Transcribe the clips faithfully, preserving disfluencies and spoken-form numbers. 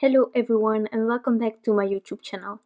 Hello everyone and welcome back to my YouTube channel.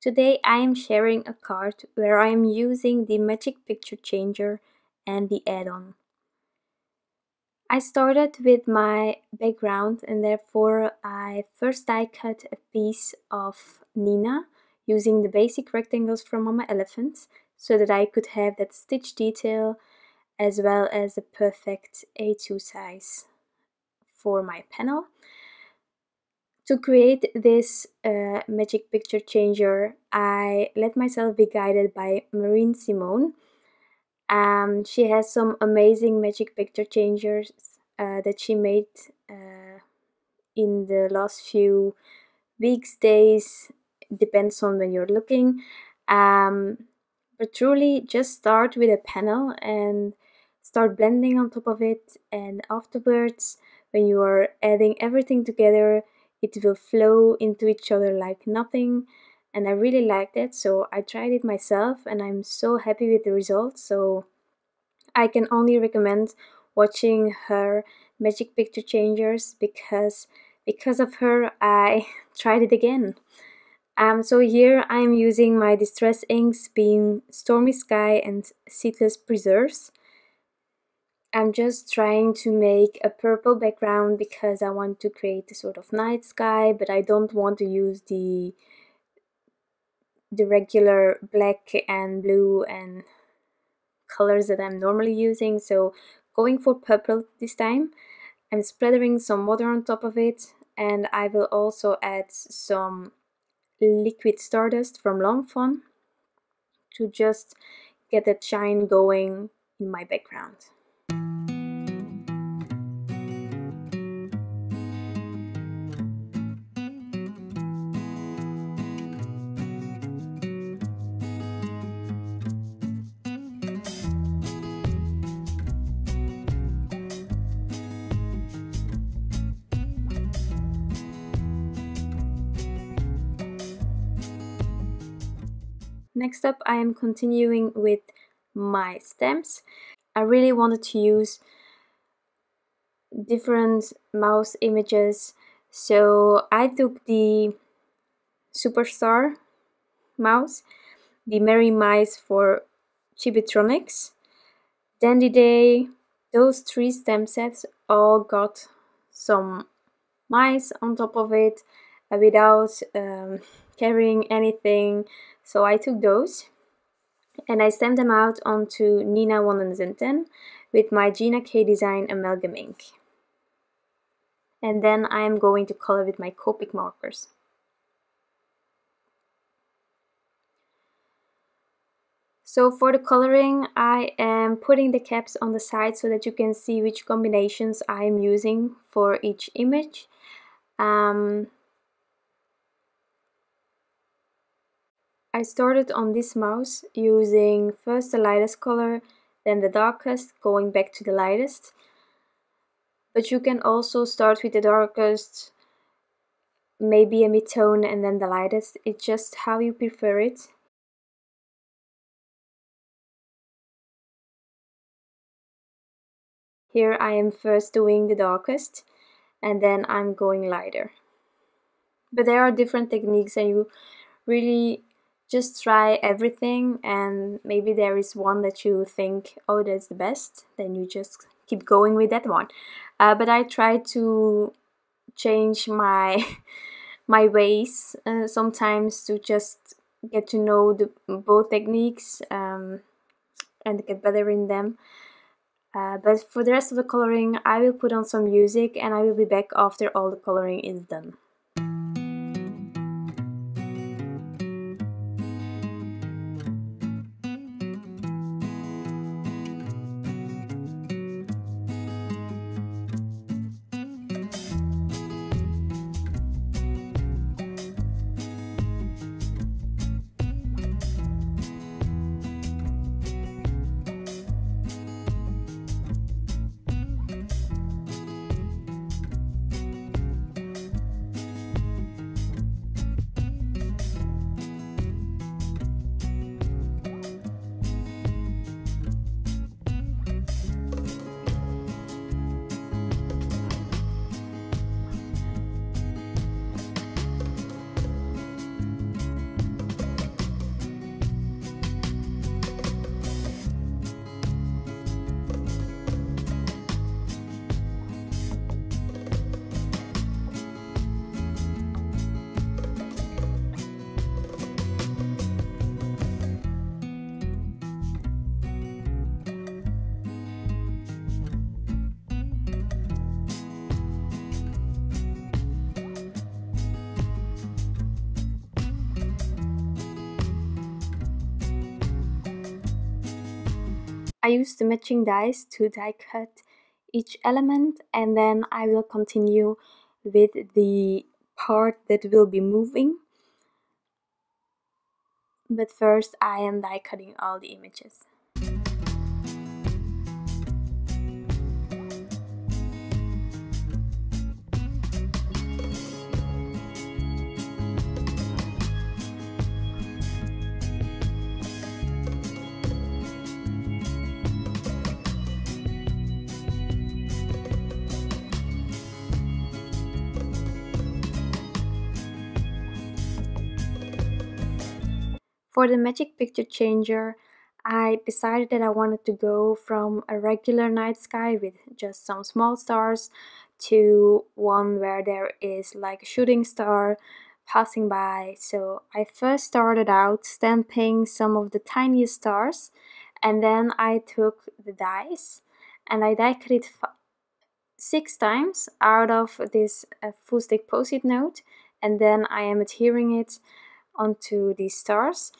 Today I am sharing a card where I am using the Magic Picture Changer and the add-on. I started with my background and therefore I first die cut a piece of Neenah using the basic rectangles from Mama Elephant so that I could have that stitch detail as well as the perfect A two size for my panel. To create this uh, Magic Picture Changer, I let myself be guided by Marine Simone. Um, she has some amazing Magic Picture Changers uh, that she made uh, in the last few weeks, days, depends on when you're looking. Um, but truly, just start with a panel and start blending on top of it, and afterwards, when you are adding everything together, it will flow into each other like nothing, and I really liked it, so I tried it myself and I'm so happy with the results. So I can only recommend watching her Magic Picture Changers because because of her I tried it again. Um, so here I'm using my Distress Inks being Stormy Sky and Seedless Preserves. I'm just trying to make a purple background because I want to create a sort of night sky, but I don't want to use the the regular black and blue and colors that I'm normally using, so going for purple this time. I'm splattering some water on top of it, and I will also add some Liquid Stardust from Lawn Fawn to just get that shine going in my background. Next up, I am continuing with my stamps. I really wanted to use different mouse images, so I took the Superstar mouse, the Merry Mice for Chibitronics, Dandy Day. Those three stamp sets all got some mice on top of it uh, without um, carrying anything. So I took those and I stamped them out onto Neenah one ten with my Gina K Design Amalgam Ink. And then I am going to color with my Copic Markers. So for the coloring, I am putting the caps on the side so that you can see which combinations I am using for each image. Um, I started on this mouse using first the lightest color, then the darkest, going back to the lightest. But you can also start with the darkest, maybe a mid-tone and then the lightest. It's just how you prefer it. Here I am first doing the darkest and then I'm going lighter. But there are different techniques and you really just try everything, and maybe there is one that you think, oh, that's the best, then you just keep going with that one. Uh, but I try to change my my ways uh, sometimes to just get to know the, both techniques um, and get better in them. Uh, but for the rest of the coloring, I will put on some music and I will be back after all the coloring is done. I use the matching dies to die cut each element, and then I will continue with the part that will be moving. But first I am die cutting all the images. For the Magic Picture Changer, I decided that I wanted to go from a regular night sky with just some small stars to one where there is like a shooting star passing by. So I first started out stamping some of the tiniest stars, and then I took the dies and I die cut it six times out of this uh, full stick post-it note, and then I am adhering it onto these stars.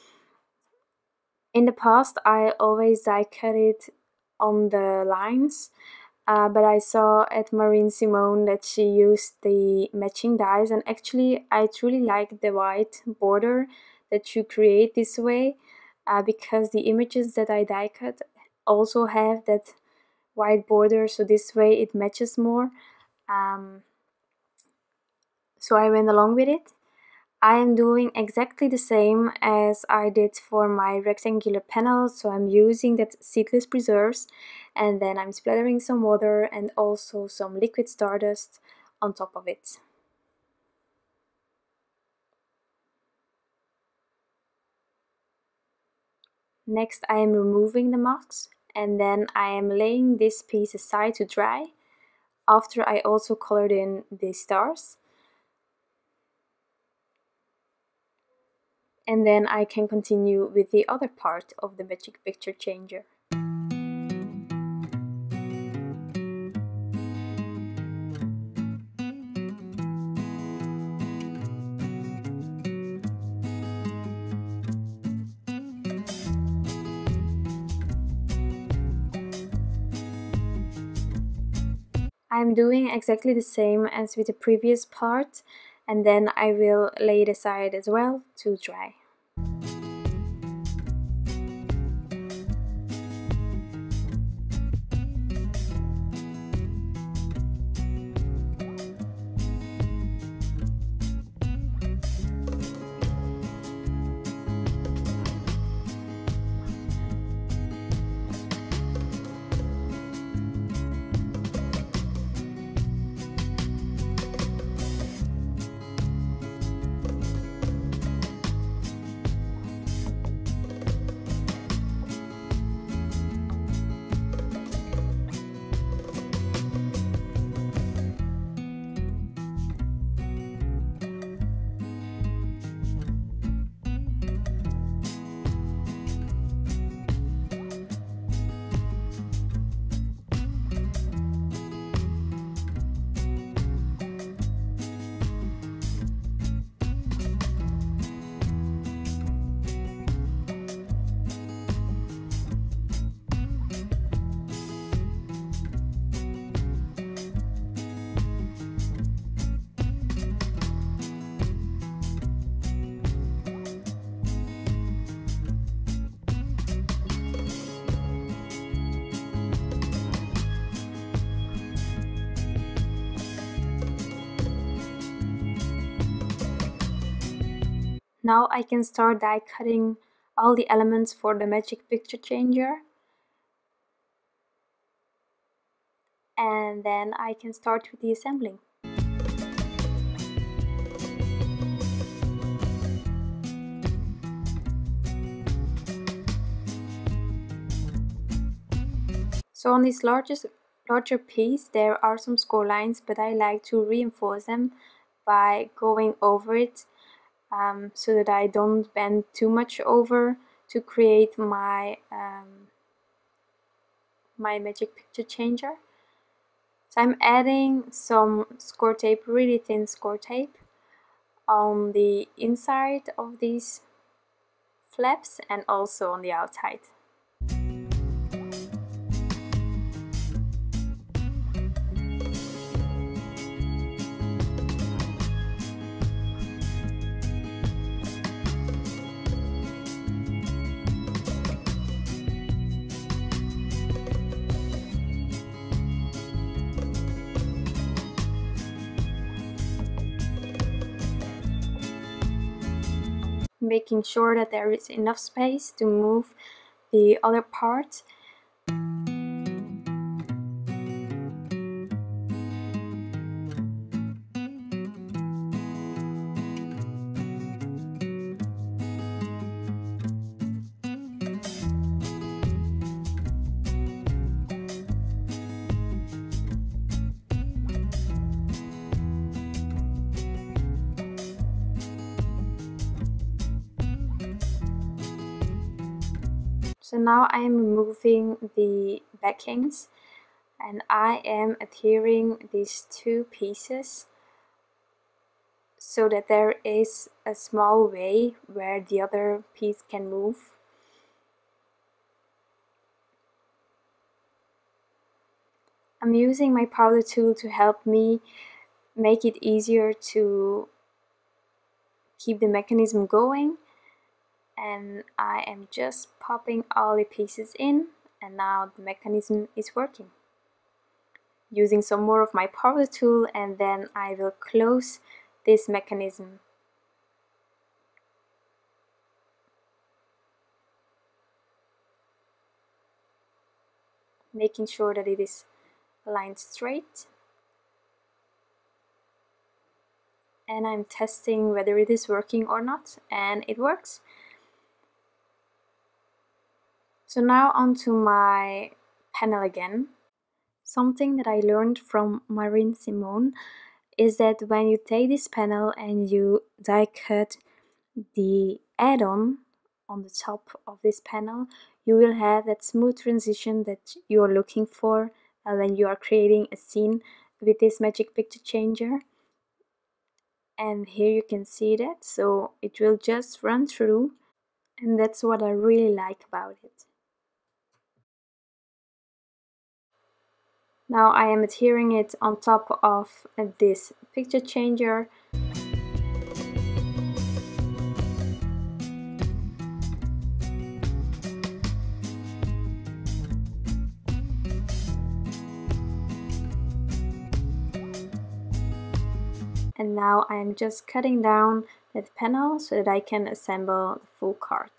In the past I always die cut it on the lines, uh, but I saw at Marine Simone that she used the matching dies, and actually I truly like the white border that you create this way, uh, because the images that I die cut also have that white border, so this way it matches more. Um, so I went along with it. I am doing exactly the same as I did for my rectangular panel, so I'm using that Seedless Preserves, and then I'm splattering some water and also some Liquid Stardust on top of it. Next I am removing the marks, and then I am laying this piece aside to dry, after I also colored in the stars. And then I can continue with the other part of the Magic Picture Changer. I'm doing exactly the same as with the previous part, and then I will lay it aside as well to dry. Now I can start die cutting all the elements for the Magic Picture Changer, and then I can start with the assembling. So on this largest, larger piece there are some score lines, but I like to reinforce them by going over it. Um, so that I don't bend too much over to create my um, my Magic Picture Changer. So I'm adding some score tape, really thin score tape, on the inside of these flaps and also on the outside. making sure that there is enough space to move the other part. So now I am removing the backings and I am adhering these two pieces so that there is a small way where the other piece can move. I'm using my powder tool to help me make it easier to keep the mechanism going. And I am just popping all the pieces in, and now the mechanism is working. Using some more of my powder tool, and then I will close this mechanism. Making sure that it is aligned straight. And I'm testing whether it is working or not, and it works. So now onto my panel again. Something that I learned from Marine Simone is that when you take this panel and you die cut the add-on on the top of this panel, you will have that smooth transition that you are looking for uh, when you are creating a scene with this Magic Picture Changer. And here you can see that, so it will just run through, and that's what I really like about it. Now I am adhering it on top of this picture changer. And now I am just cutting down that panel so that I can assemble the full card.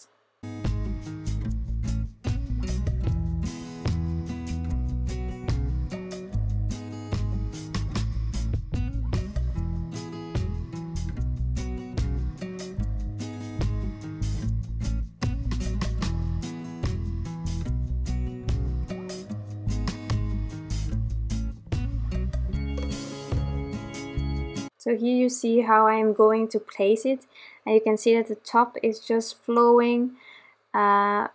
So here you see how I am going to place it, and you can see that the top is just flowing uh,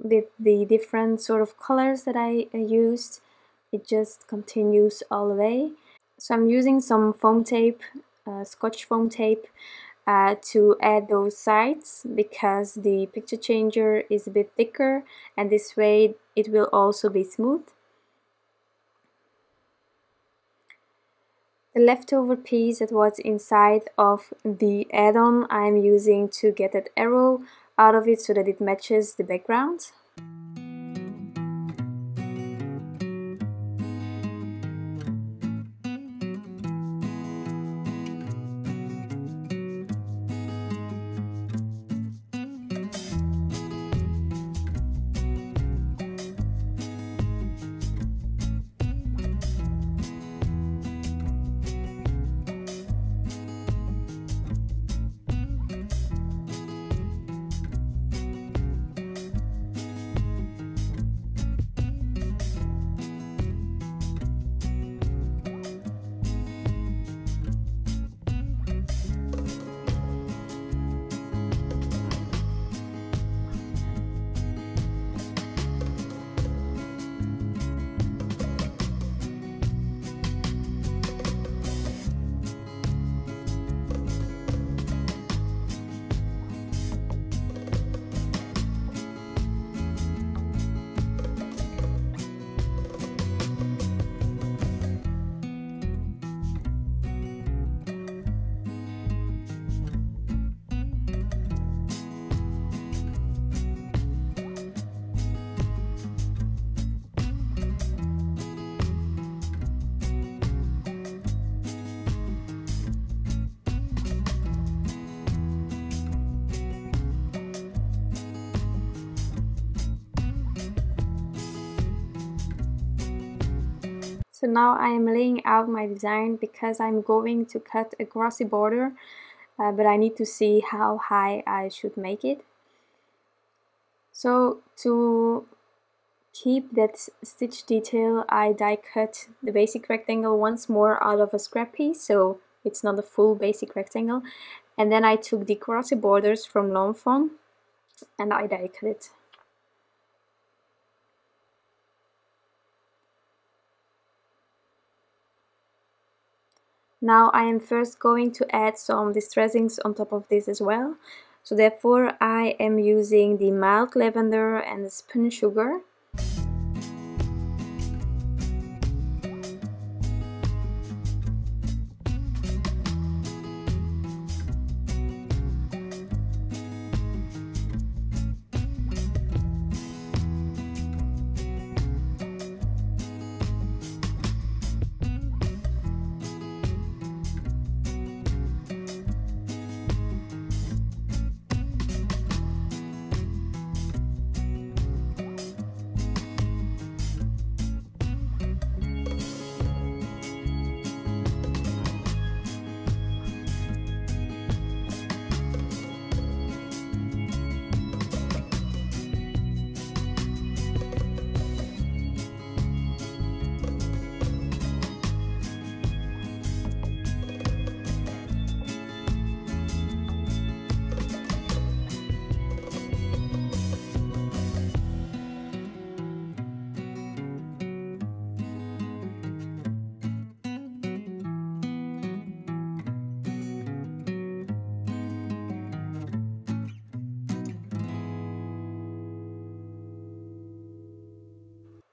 with the different sort of colors that I used. It just continues all the way. So I'm using some foam tape, uh, Scotch foam tape, uh, to add those sides because the picture changer is a bit thicker, and this way it will also be smooth. The leftover piece that was inside of the add-on I'm using to get that arrow out of it so that it matches the background. So now I am laying out my design because I'm going to cut a grassy border, uh, but I need to see how high I should make it. So to keep that stitch detail, I die cut the basic rectangle once more out of a scrap piece, so it's not a full basic rectangle. And then I took the grassy borders from Lawn Fawn and I die cut it. Now I am first going to add some distress inks on top of this as well. So therefore I am using the Milled Lavender and the Spun Sugar.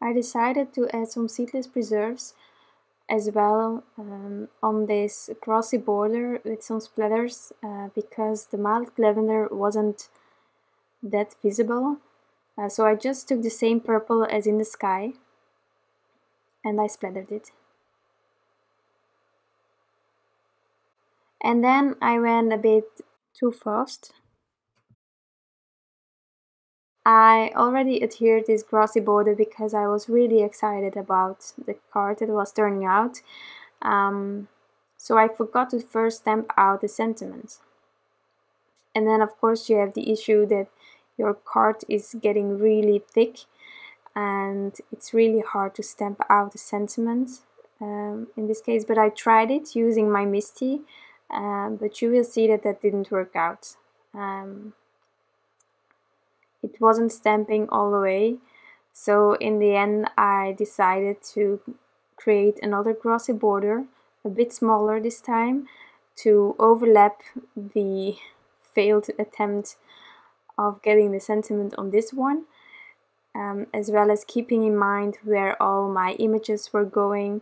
I decided to add some seedless preserves as well um, on this grassy border with some splatters uh, because the Milled Lavender wasn't that visible. Uh, so I just took the same purple as in the sky and I splattered it. And then I went a bit too fast. I already adhered this grassy border because I was really excited about the card that was turning out, um, so I forgot to first stamp out the sentiment. And then of course you have the issue that your card is getting really thick and it's really hard to stamp out the sentiment um, in this case, but I tried it using my Misti, uh, but you will see that that didn't work out. Um, It wasn't stamping all the way, so in the end I decided to create another grassy border, a bit smaller this time, to overlap the failed attempt of getting the sentiment on this one, um, as well as keeping in mind where all my images were going.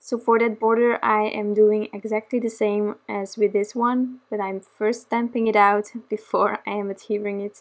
So for that border I am doing exactly the same as with this one, but I'm first stamping it out before I am adhering it.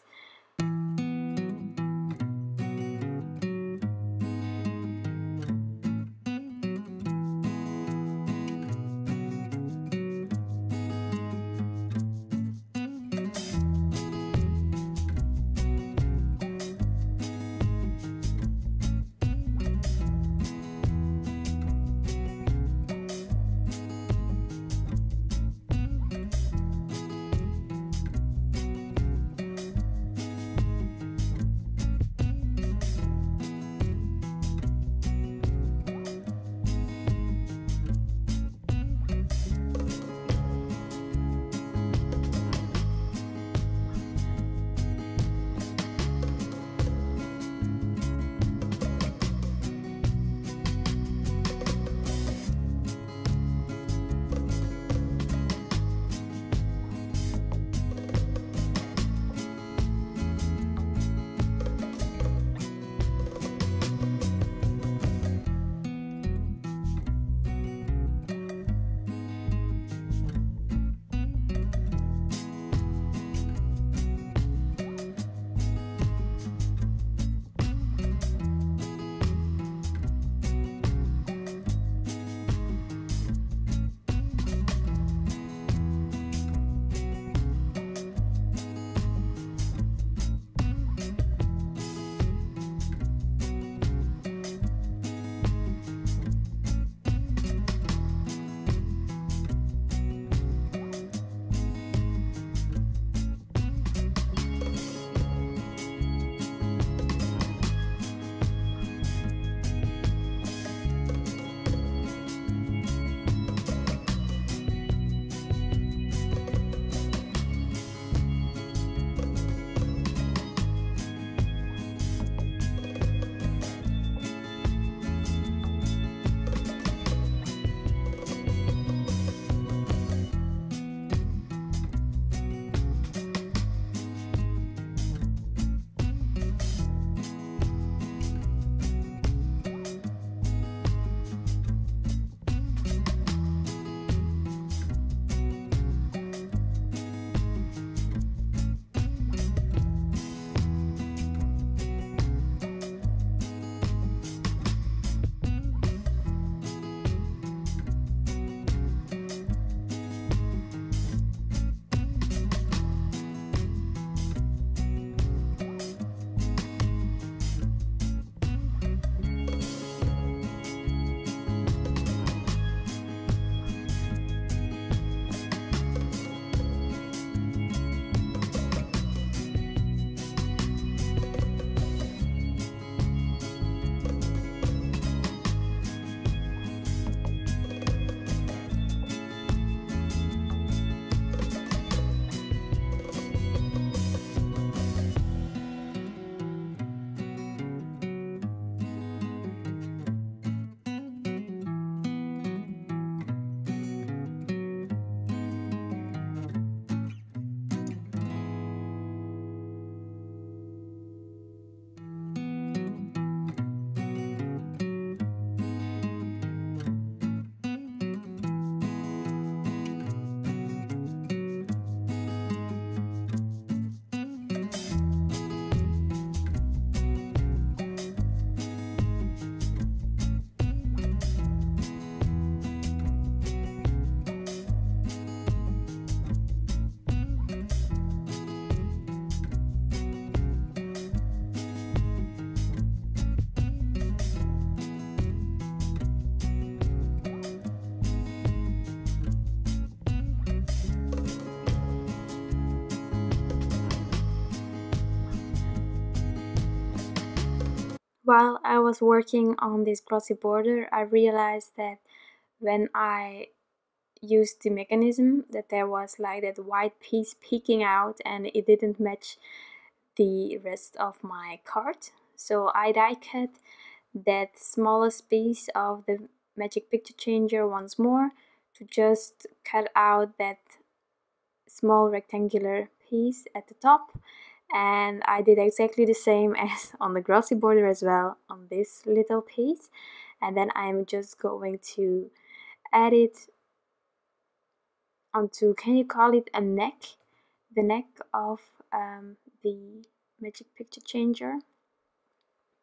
While I was working on this Grassy Border, I realized that when I used the mechanism, that there was like that white piece peeking out and it didn't match the rest of my card. So I die cut that smallest piece of the Magic Picture Changer once more to just cut out that small rectangular piece at the top. And I did exactly the same as on the Grassy Border as well, on this little piece. And then I'm just going to add it onto, can you call it a neck? The neck of um, the Magic Picture Changer.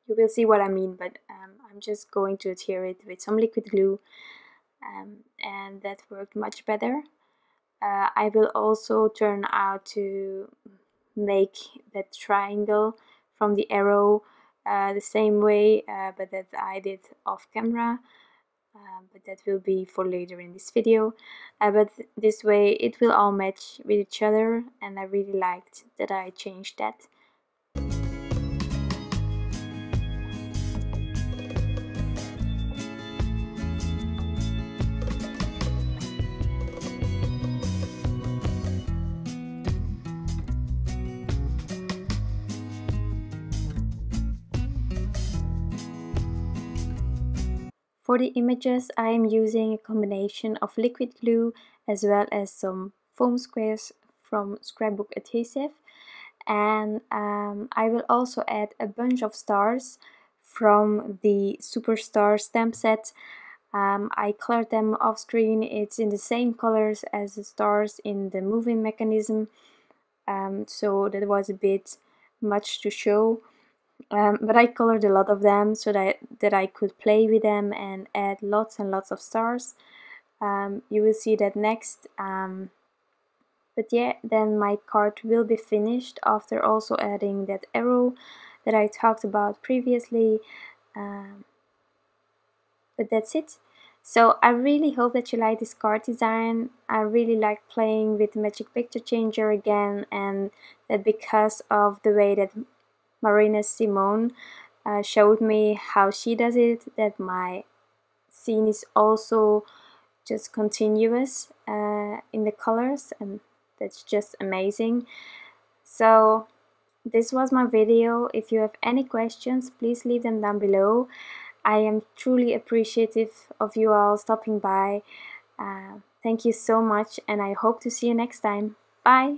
You will see what I mean, but um, I'm just going to adhere it with some liquid glue. Um, and that worked much better. Uh, I will also turn out to make that triangle from the arrow uh, the same way, uh, but that I did off camera, uh, but that will be for later in this video. Uh, but this way it will all match with each other, and I really liked that I changed that. For the images, I am using a combination of liquid glue as well as some foam squares from scrapbook adhesive, and um, I will also add a bunch of stars from the Superstar stamp set. Um, I colored them off screen. It's in the same colors as the stars in the moving mechanism, um, so that was a bit much to show. Um, but I colored a lot of them so that, that I could play with them and add lots and lots of stars. Um, you will see that next. Um, but yeah, then my card will be finished after also adding that arrow that I talked about previously. Um, but that's it. So I really hope that you like this card design. I really like playing with Magic Picture Changer again, and that because of the way that Marine Simone uh, showed me how she does it, that my scene is also just continuous uh, in the colors, and that's just amazing. So this was my video. If you have any questions, please leave them down below. I am truly appreciative of you all stopping by. Uh, thank you so much, and I hope to see you next time. Bye!